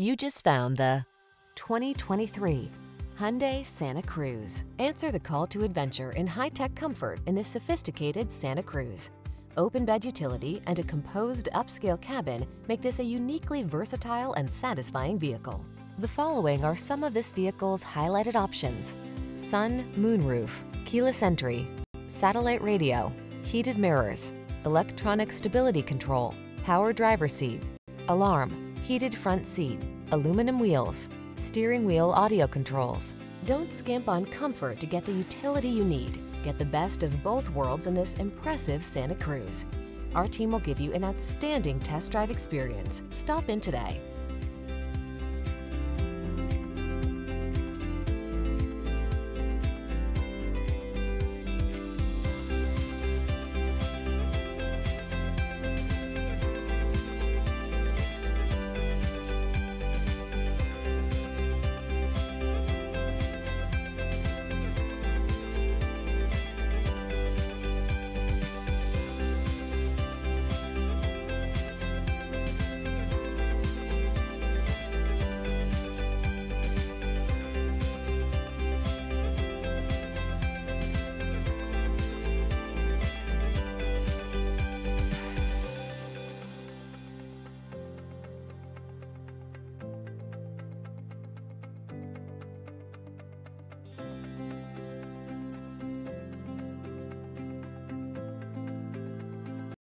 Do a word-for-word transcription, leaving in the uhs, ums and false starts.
You just found the twenty twenty-three Hyundai Santa Cruz. Answer the call to adventure in high-tech comfort in this sophisticated Santa Cruz. Open bed utility and a composed upscale cabin make this a uniquely versatile and satisfying vehicle. The following are some of this vehicle's highlighted options: sun, moonroof, keyless entry, satellite radio, heated mirrors, electronic stability control, power driver's seat, alarm, heated front seat, aluminum wheels, steering wheel audio controls. Don't skimp on comfort to get the utility you need. Get the best of both worlds in this impressive Santa Cruz. Our team will give you an outstanding test drive experience. Stop in today.